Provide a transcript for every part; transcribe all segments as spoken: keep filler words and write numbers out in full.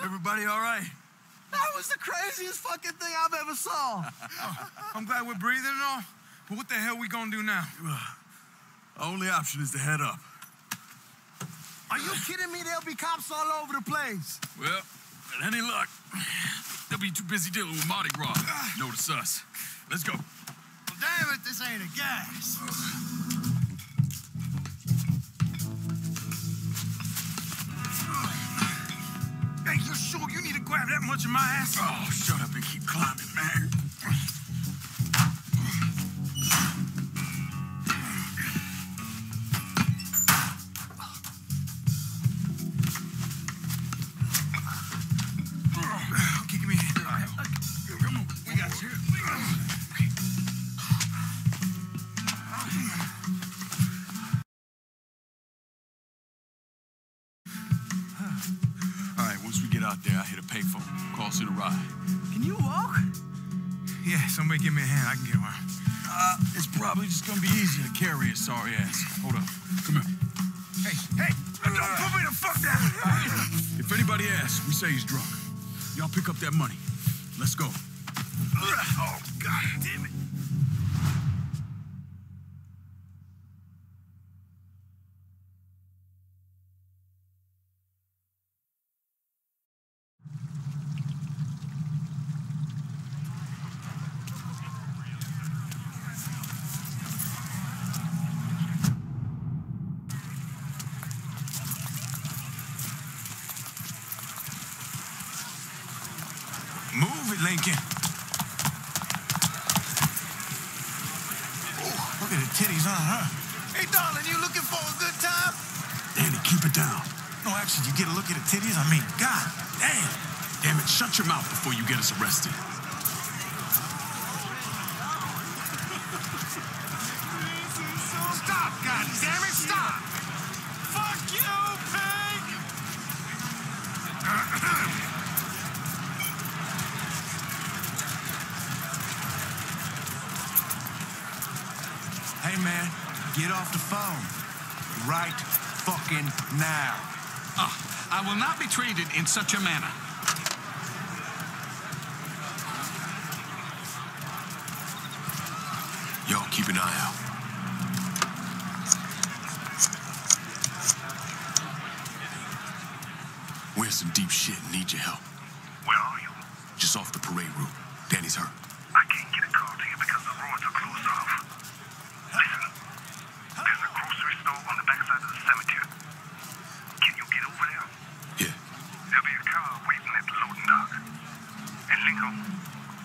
Everybody all right? That was the craziest fucking thing I've ever saw. Oh, I'm glad we're breathing and all, but what the hell are we gonna do now? Our only option is to head up. Are you kidding me? There'll be cops all over the place. Well, with any luck, they'll be too busy dealing with Mardi Gras. Notice us. Let's go. Well, damn it, this ain't a gas. Hey, you sure you need to grab that much of my ass? Oh, shut up and keep climbing, man. Out there, I hit a payphone. Call Cedar Rye. Can you walk? Yeah, somebody give me a hand. I can get around. Uh, it's probably just gonna be easier to carry his sorry ass. Hold up. Come here. Hey, hey! Uh, don't put me the fuck down! Uh, if anybody asks, we say he's drunk. Y'all pick up that money. Let's go. Uh, oh, God damn it. Move it, Lincoln. Ooh, look at the titties on her. Hey, darling, you looking for a good time? Danny, keep it down. No, actually, you get a look at the titties? I mean, God damn. Damn it, shut your mouth before you get us arrested. Stop, God damn it, stop. Fuck you, pig. Hey, man, get off the phone. Right fucking now. Oh, I will not be treated in such a manner. Y'all keep an eye out. We're in some deep shit and need your help. Where are you? Just off the parade route. Danny's hurt. I can't get a call to you because the roads are closed off. On the backside of the cemetery. Can you get over there? Yeah. There'll be a car waiting at the loading dock. And Lincoln,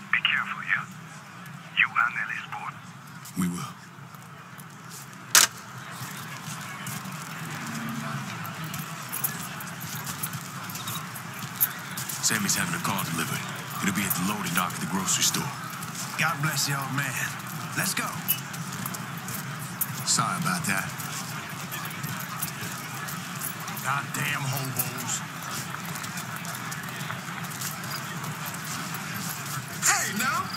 be careful, yeah? You are nearly sport. We will. Sammy's having a car delivered. It'll be at the loading dock at the grocery store. God bless you, old man. Let's go. Sorry about that. Goddamn hobos. Hey, now!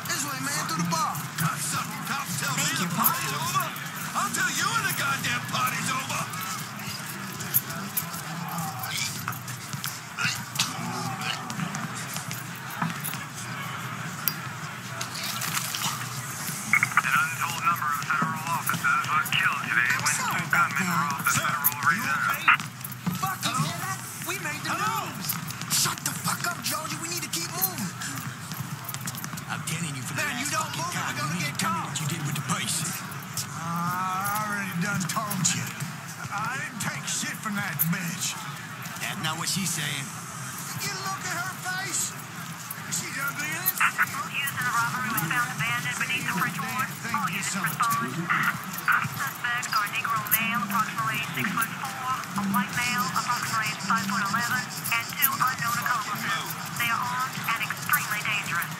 This way, man, through the bar. God, son, cops tell me the party's over. I'll tell you when the goddamn party's over. Not what she's saying. You look at her face. She done been it. I'm accused of the robbery was found abandoned beneath the French ward. All units respond. Suspects are Negro male, approximately six foot four. male, approximately five foot eleven, and two unknown accomplices. They are armed and extremely dangerous.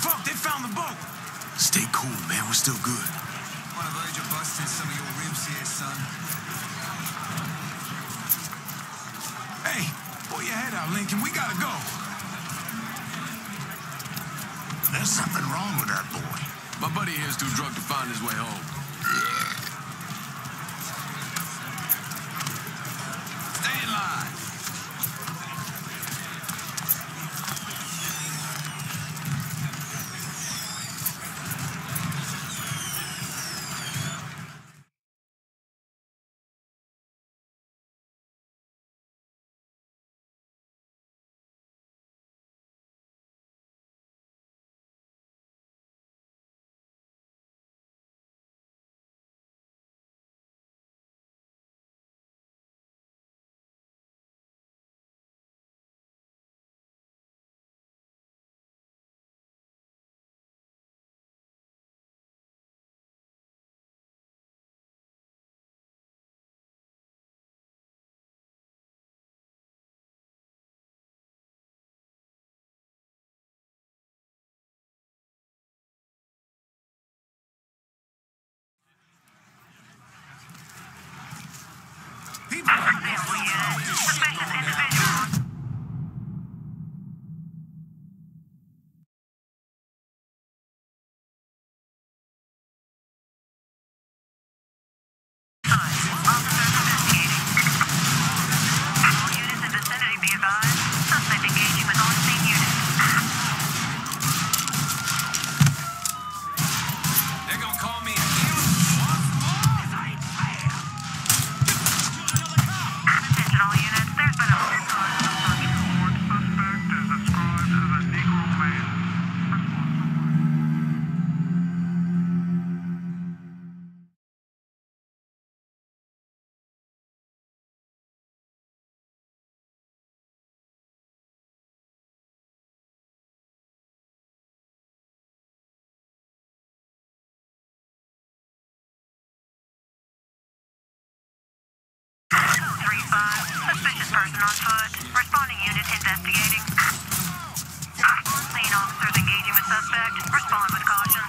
Fuck, they found the boat! Stay cool, man. We're still good. Might have heard you busting some of your ribs here, son. Hey, pull your head out, Lincoln. We gotta go. There's something wrong with that boy. My buddy here's too drunk to find his way home. Stay in line. Suspicious person on foot. Responding unit investigating. Scene officers engaging with suspect. Respond with caution.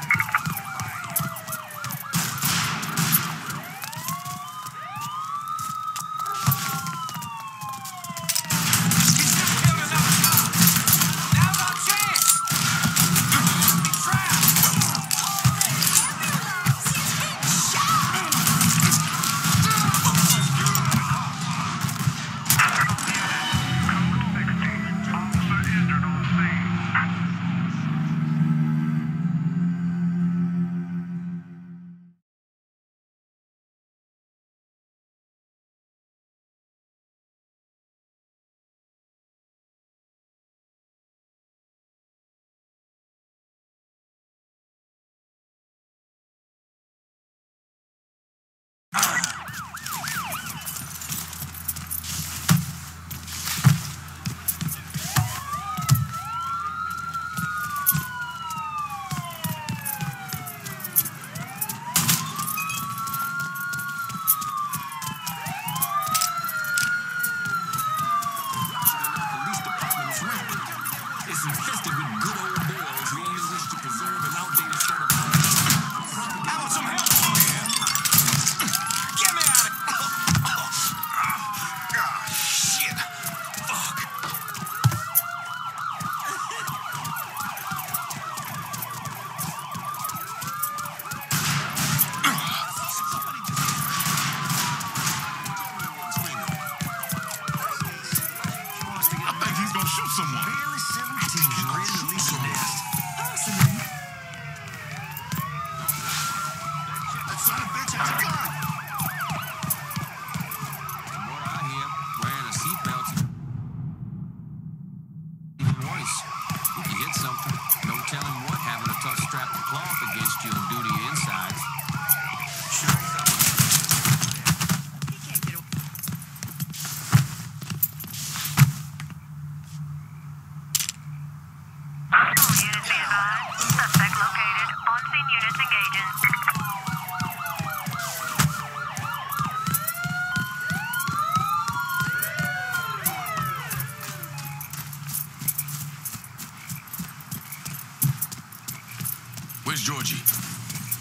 Where's Georgie?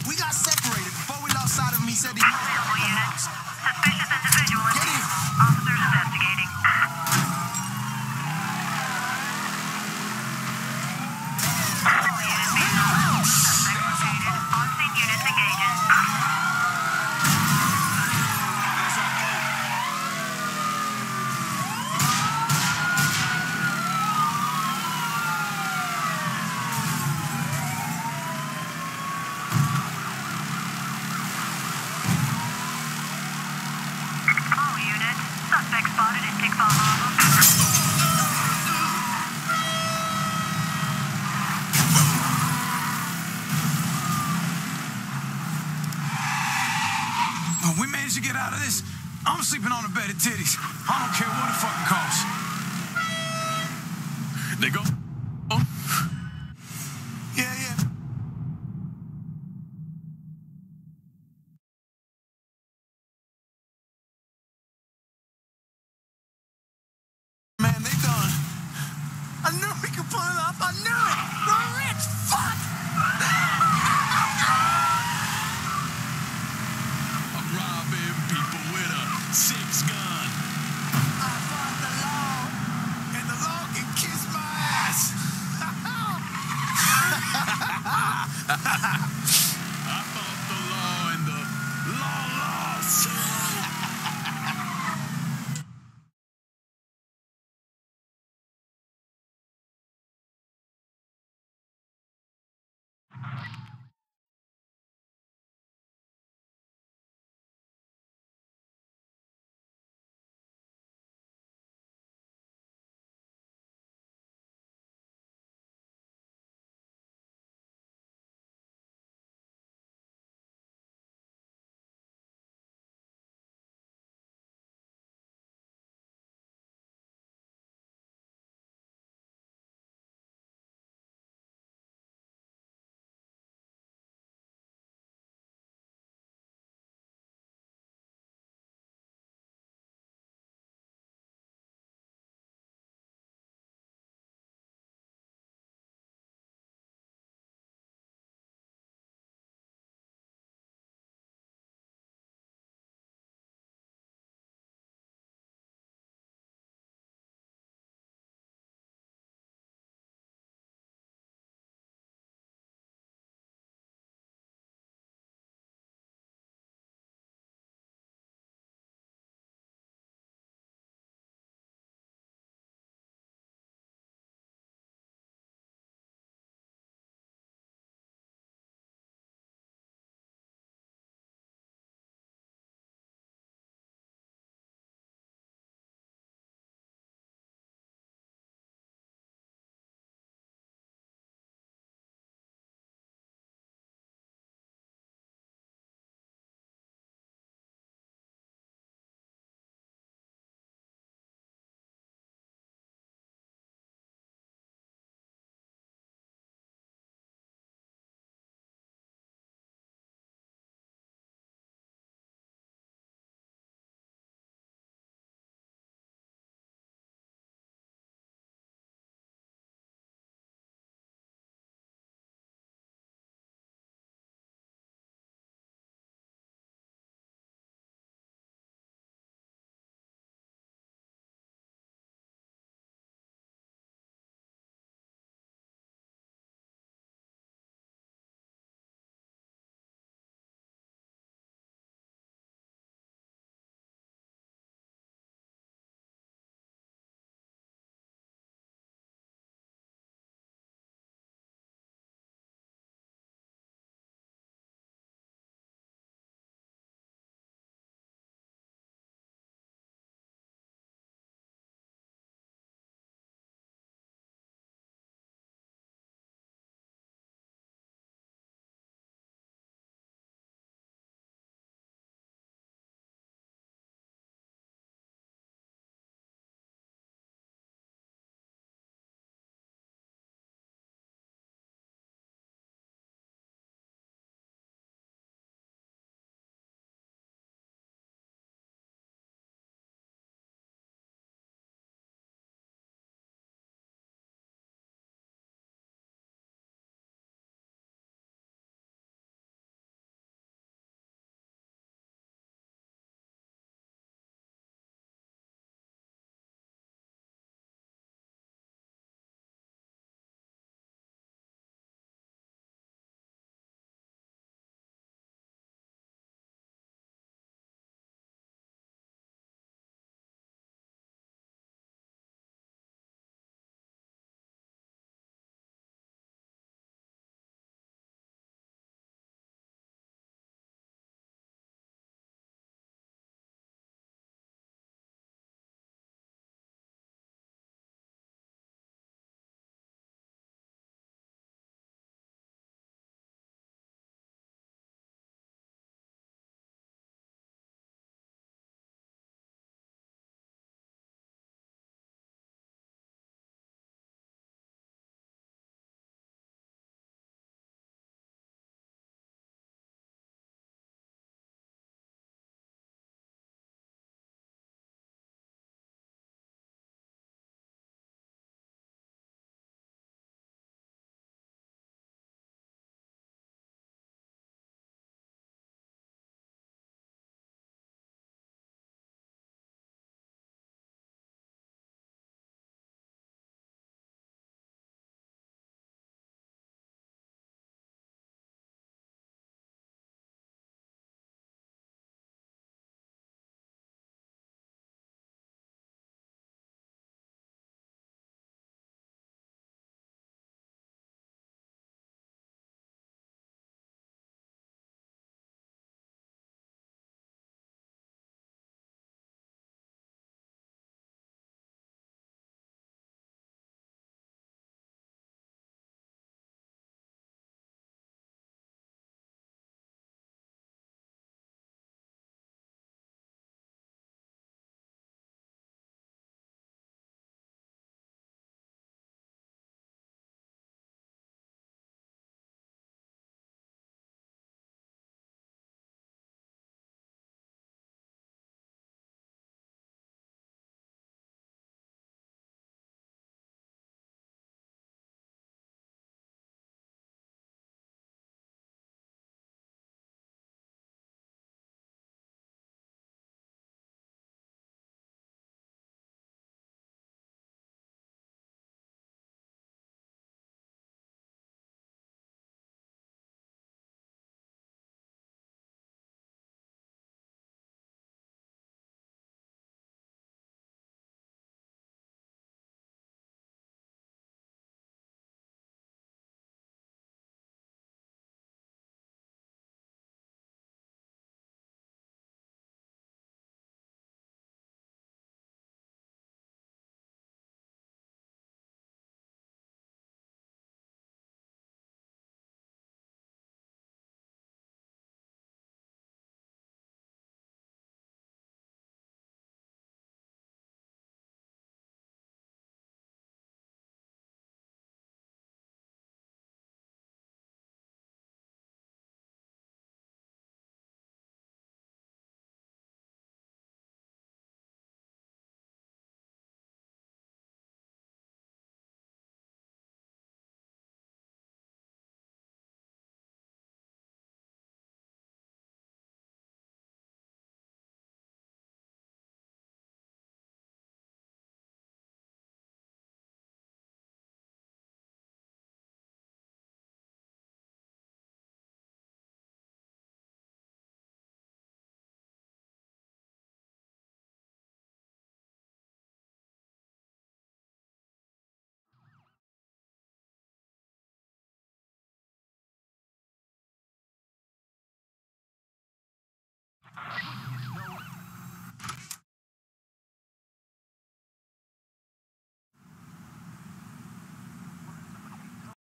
We got separated before we lost sight of me, said he... Vehicle units. Suspicious individual. Get in. Officers investigating. Titties. I don't care what it fucking costs. They go. Oh. Yeah, yeah. Man, they done. I knew we could pull it off. I knew it. The rich fuck. I'm robbing people with a six gun. I fought the law and the law lost.